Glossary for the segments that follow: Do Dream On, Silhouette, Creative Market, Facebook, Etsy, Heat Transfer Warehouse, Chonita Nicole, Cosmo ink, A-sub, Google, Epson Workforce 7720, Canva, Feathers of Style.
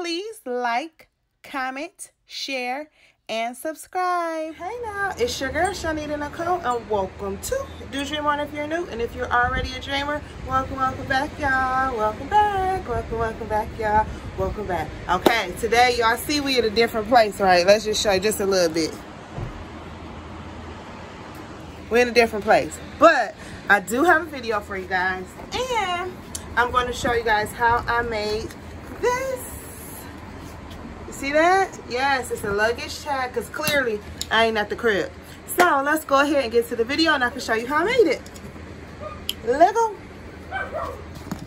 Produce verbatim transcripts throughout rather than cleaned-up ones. Please like, comment, share, and subscribe. Hey now, it's your girl Chonita Nicole, and welcome to Do Dream On if you're new, and if you're already a dreamer, welcome, welcome back, y'all. Welcome back, welcome, welcome back, y'all. Welcome back. Okay, today y'all see we at a different place, right? Let's just show you just a little bit. We're in a different place, but I do have a video for you guys, and I'm going to show you guys how I made this. See that? Yes, it's a luggage tag because clearly I ain't at the crib. So let's go ahead and get to the video and I can show you how I made it. Let's go.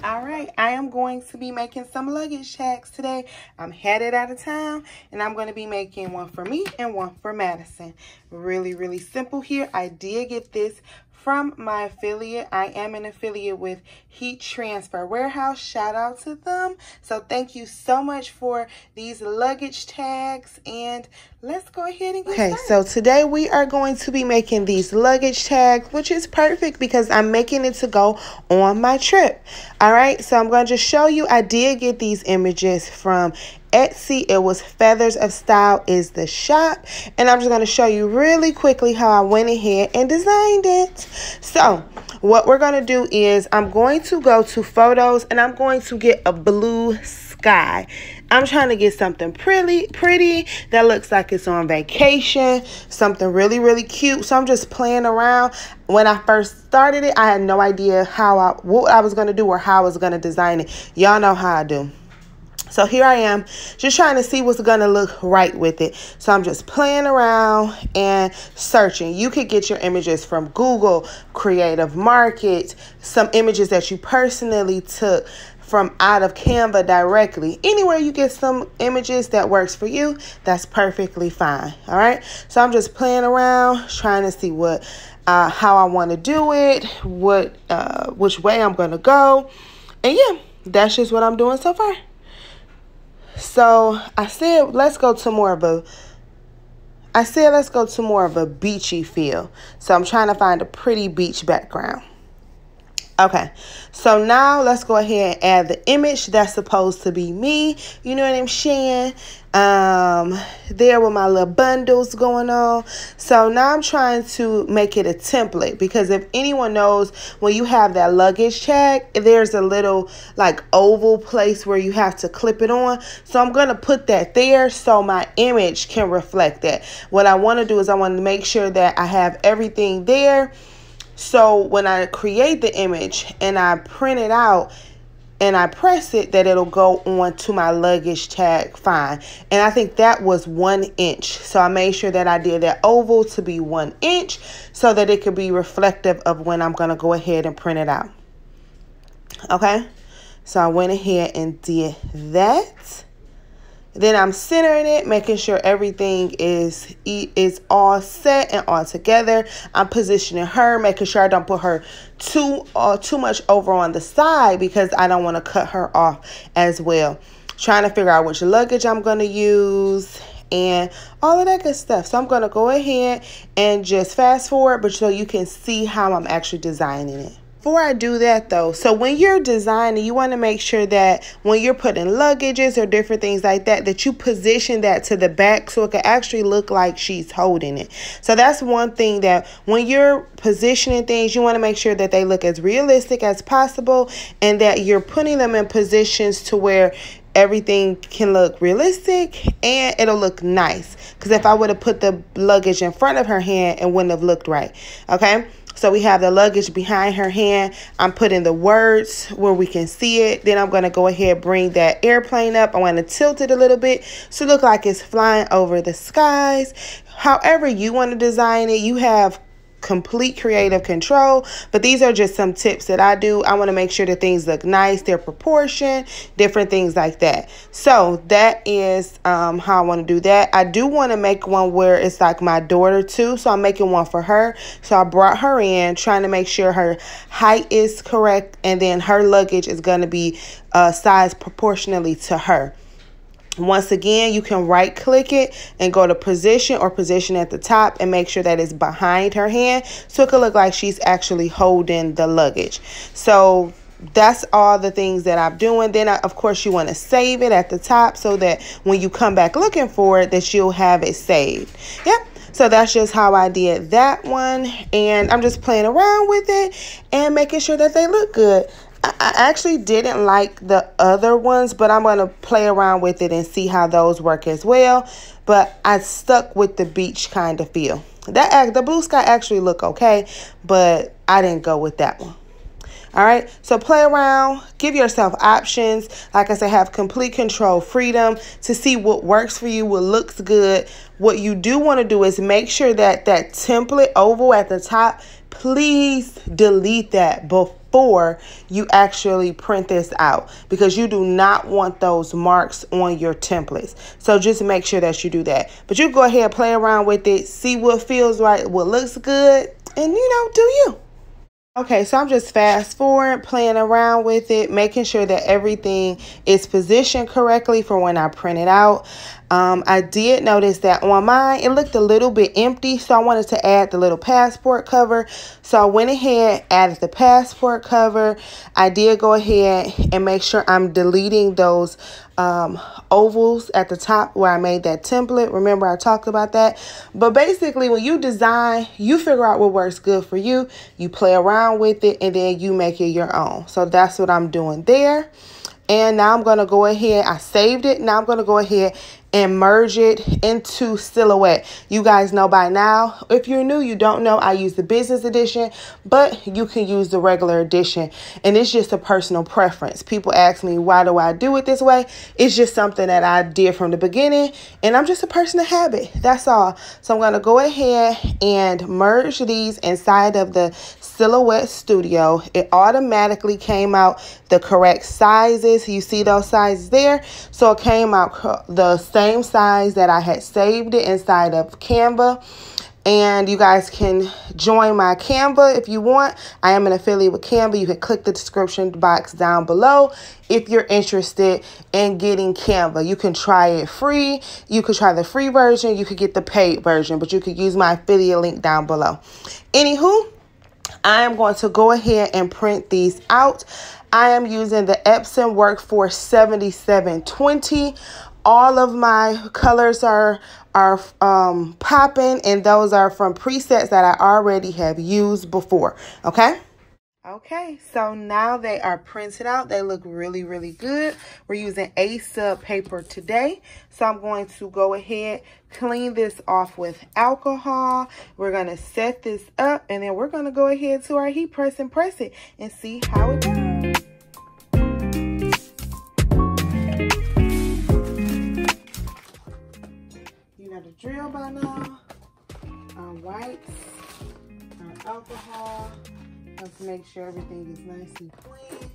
All right, I am going to be making some luggage tags today. I'm headed out of town and I'm going to be making one for me and one for Madison. Really, really simple here. I did get this from my affiliate. I am an affiliate with Heat Transfer Warehouse. Shout out to them. So thank you so much for these luggage tags, and let's go ahead and get started. Okay, so today we are going to be making these luggage tags, which is perfect because I'm making it to go on my trip. All right, so I'm going to just show you. I did get these images from Etsy. It was Feathers of Style is the shop, and I'm just going to show you really quickly how I went ahead and designed it. So what we're going to do is I'm going to go to photos and I'm going to get a blue sky. I'm trying to get something pretty pretty that looks like it's on vacation, something really really cute. So I'm just playing around. When I first started it, I had no idea how I what I was going to do or how I was going to design it. Y'all know how I do. So here I am just trying to see what's going to look right with it. So I'm just playing around and searching. You could get your images from Google, Creative Market, some images that you personally took from out of Canva directly. Anywhere you get some images that works for you, that's perfectly fine. All right. So I'm just playing around trying to see what uh, how I want to do it, what uh, which way I'm going to go. And yeah, that's just what I'm doing so far. So I said, let's go to more of a, I said, let's go to more of a beachy feel. So I'm trying to find a pretty beach background. Okay, so now let's go ahead and add the image that's supposed to be me. You know what I'm saying? Um, there with my little bundles going on. So now I'm trying to make it a template, because if anyone knows, when you have that luggage tag, there's a little like oval place where you have to clip it on. So I'm going to put that there so my image can reflect that. What I want to do is I want to make sure that I have everything there. So when I create the image and I print it out and I press it, that it'll go on to my luggage tag fine. And I think that was one inch. So I made sure that I did that oval to be one inch so that it could be reflective of when I'm going to go ahead and print it out. Okay, so I went ahead and did that. Then I'm centering it, making sure everything is, is all set and all together. I'm positioning her, making sure I don't put her too, uh, too much over on the side, because I don't want to cut her off as well. Trying to figure out which luggage I'm going to use and all of that good stuff. So I'm going to go ahead and just fast forward, but so you can see how I'm actually designing it. Before I do that though, so when you're designing, you want to make sure that when you're putting luggages or different things like that, that you position that to the back so it can actually look like she's holding it. So that's one thing, that when you're positioning things, you want to make sure that they look as realistic as possible and that you're putting them in positions to where everything can look realistic and it'll look nice. Because if I would have put the luggage in front of her hand, it wouldn't have looked right. Okay. So we have the luggage behind her hand. I'm putting the words where we can see it. Then I'm going to go ahead and bring that airplane up. I want to tilt it a little bit so it looks like it's flying over the skies. However you want to design it, you have complete creative control, but these are just some tips that I do. I want to make sure that things look nice, their proportion, different things like that. So that is um, how I want to do that. I do want to make one where it's like my daughter too, so I'm making one for her. So I brought her in, trying to make sure her height is correct, and then her luggage is going to be uh, sized proportionally to her. Once again, you can right click it and go to position or position at the top and make sure that it's behind her hand so it can look like she's actually holding the luggage. So that's all the things that I'm doing. Then I, of course you want to save it at the top so that when you come back looking for it that you'll have it saved. Yep. So that's just how I did that one, and I'm just playing around with it and making sure that they look good. I actually didn't like the other ones, but I'm going to play around with it and see how those work as well. But I stuck with the beach kind of feel. That, the blue sky actually look okay, but I didn't go with that one. All right, so play around, give yourself options. Like I said, have complete control, freedom to see what works for you, what looks good. What you do want to do is make sure that that template oval at the top, please delete that before you actually print this out, because you do not want those marks on your templates. So just make sure that you do that. But you go ahead, play around with it, see what feels right, what looks good, and you know, do you. Okay, so I'm just fast forward, playing around with it, making sure that everything is positioned correctly for when I print it out. Um, I did notice that on mine, it looked a little bit empty, so I wanted to add the little passport cover. So I went ahead, added the passport cover. I did go ahead and make sure I'm deleting those um, ovals at the top where I made that template. Remember, I talked about that. But basically, when you design, you figure out what works good for you. You play around with it, and then you make it your own. So that's what I'm doing there. And now I'm going to go ahead, I saved it, now I'm going to go ahead and merge it into Silhouette. You guys know by now, if you're new, you don't know, I use the business edition, but you can use the regular edition, and it's just a personal preference. People ask me, why do I do it this way? It's just something that I did from the beginning, and I'm just a person of habit, that's all. So I'm gonna go ahead and merge these inside of the Silhouette Studio. It automatically came out the correct sizes. You see those sizes there? So it came out the same same size that I had saved it inside of Canva. And you guys can join my Canva if you want. I am an affiliate with Canva. You can click the description box down below if you're interested in getting Canva. You can try it free. You could try the free version. You could get the paid version, but you could use my affiliate link down below. Anywho, I am going to go ahead and print these out. I am using the Epson Workforce seventy-seven twenty. All of my colors are are um, popping, and those are from presets that I already have used before, okay? Okay, so now they are printed out. They look really, really good. We're using A-sub paper today. So I'm going to go ahead, clean this off with alcohol. We're going to set this up, and then we're going to go ahead to our heat press and press it and see how it goes. Drill by now, our wipes, our alcohol. Let's make sure everything is nice and clean.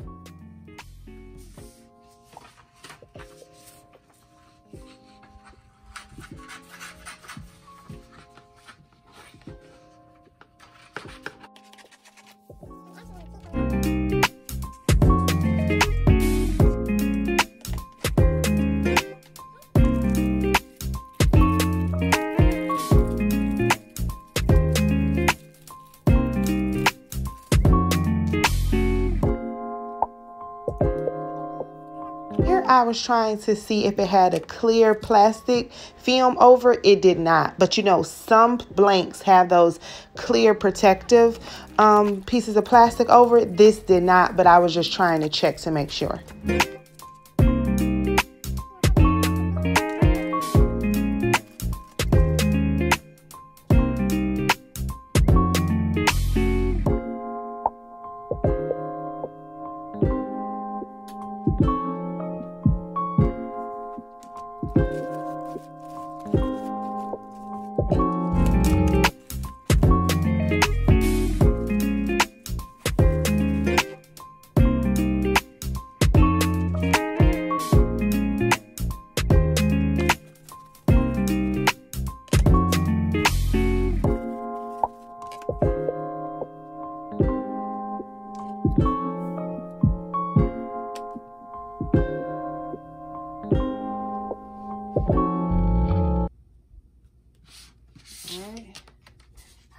I was trying to see if it had a clear plastic film over it. Did not, but you know, some blanks have those clear protective um, pieces of plastic over it. This did not, but I was just trying to check to make sure.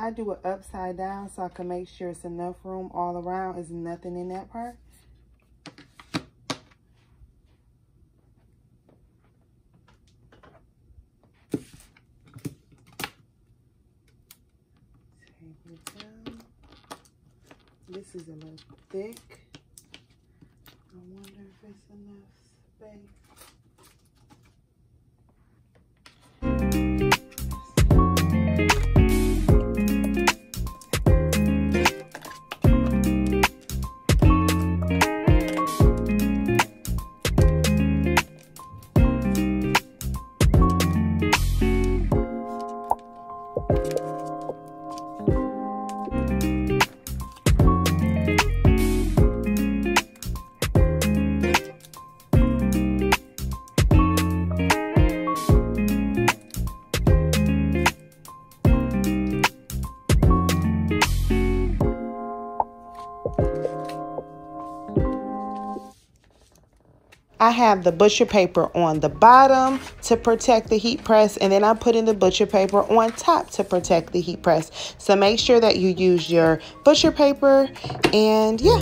I do it upside down so I can make sure it's enough room all around. Is nothing in that part. This is a little thick. I wonder if it's enough space. I have the butcher paper on the bottom to protect the heat press, and then I put in the butcher paper on top to protect the heat press. So make sure that you use your butcher paper, and yeah.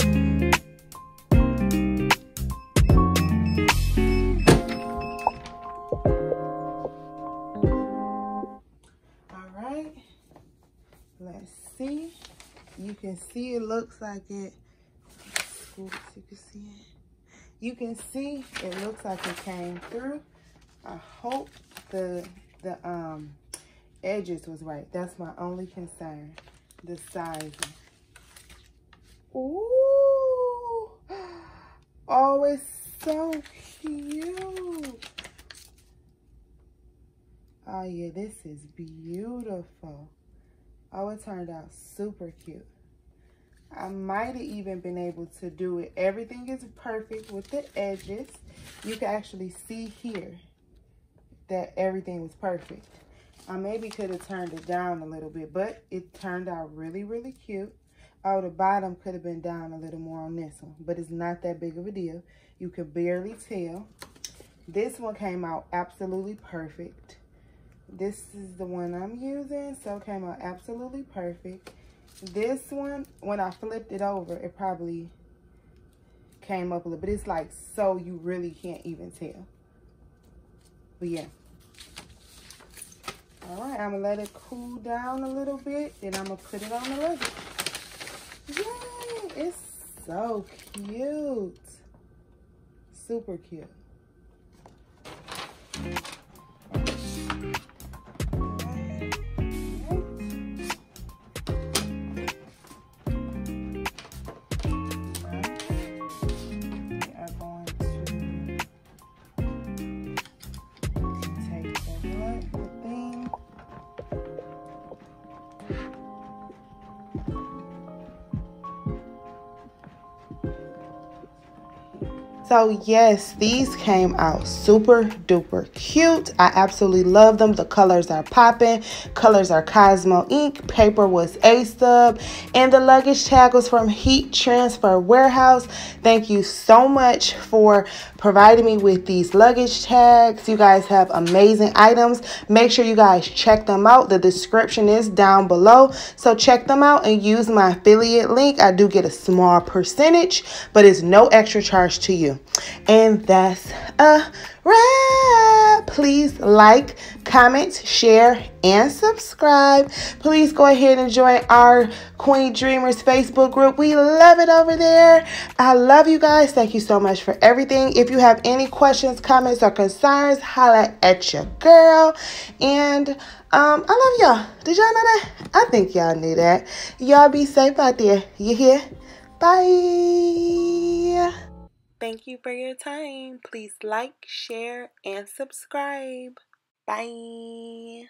You can see it looks like it. Oops, you can see it. You can see it looks like it came through. I hope the the um edges was right. That's my only concern. The sizing. Ooh! Oh, it's so cute. Oh yeah, this is beautiful. Oh, it turned out super cute. I might have even been able to do it. Everything is perfect with the edges. You can actually see here that everything was perfect. I maybe could have turned it down a little bit, but it turned out really, really cute. Oh, the bottom could have been down a little more on this one, but it's not that big of a deal. You could barely tell. This one came out absolutely perfect. This is the one I'm using, so it came out absolutely perfect. This one, when I flipped it over, it probably came up a little bit. It's like, so you really can't even tell. But yeah. All right, I'm going to let it cool down a little bit. Then I'm going to put it on the leather. Yay! It's so cute. Super cute. So yes, these came out super duper cute. I absolutely love them. The colors are popping. Colors are Cosmo Ink. Paper was A-sub. And the luggage tag was from Heat Transfer Warehouse. Thank you so much for providing me with these luggage tags. You guys have amazing items. Make sure you guys check them out. The description is down below. So check them out and use my affiliate link. I do get a small percentage, but it's no extra charge to you. And that's a wrap. Please like, comment, share, and subscribe. Please go ahead and join our Queen Dreamers Facebook group. We love it over there. I love you guys. Thank you so much for everything. If you have any questions, comments, or concerns, holla at your girl. And um, I love y'all. Did y'all know that? I think y'all knew that. Y'all be safe out there. You hear? Bye. Thank you for your time. Please like, share, and subscribe. Bye.